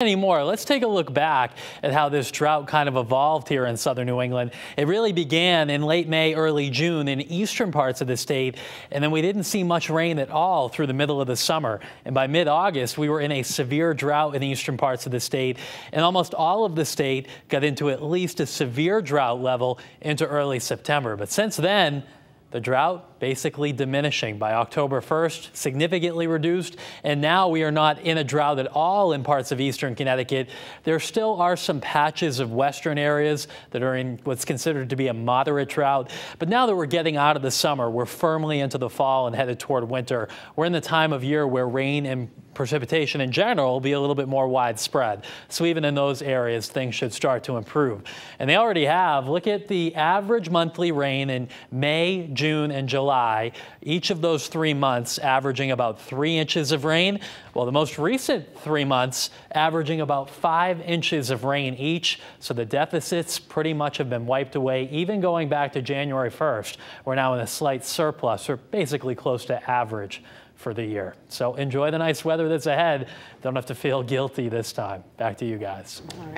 Anymore. Let's take a look back at how this drought kind of evolved here in southern New England. It really began in late May, early June in eastern parts of the state, and then we didn't see much rain at all through the middle of the summer. And by mid-August, we were in a severe drought in the eastern parts of the state, and almost all of the state got into at least a severe drought level into early September. But since then, the drought basically diminishing. By October 1st, significantly reduced, and now we are not in a drought at all in parts of eastern Connecticut. There still are some patches of western areas that are in what's considered to be a moderate drought, but now that we're getting out of the summer, we're firmly into the fall and headed toward winter. We're in the time of year where rain and precipitation in general will be a little bit more widespread. So even in those areas, things should start to improve. And they already have. Look at the average monthly rain in May, June, and July, each of those 3 months averaging about 3 inches of rain. Well, the most recent 3 months averaging about 5 inches of rain each. So the deficits pretty much have been wiped away, even going back to January 1st. We're now in a slight surplus, or basically close to average for the year. So enjoy the nice weather that's ahead. Don't have to feel guilty this time. Back to you guys. All right.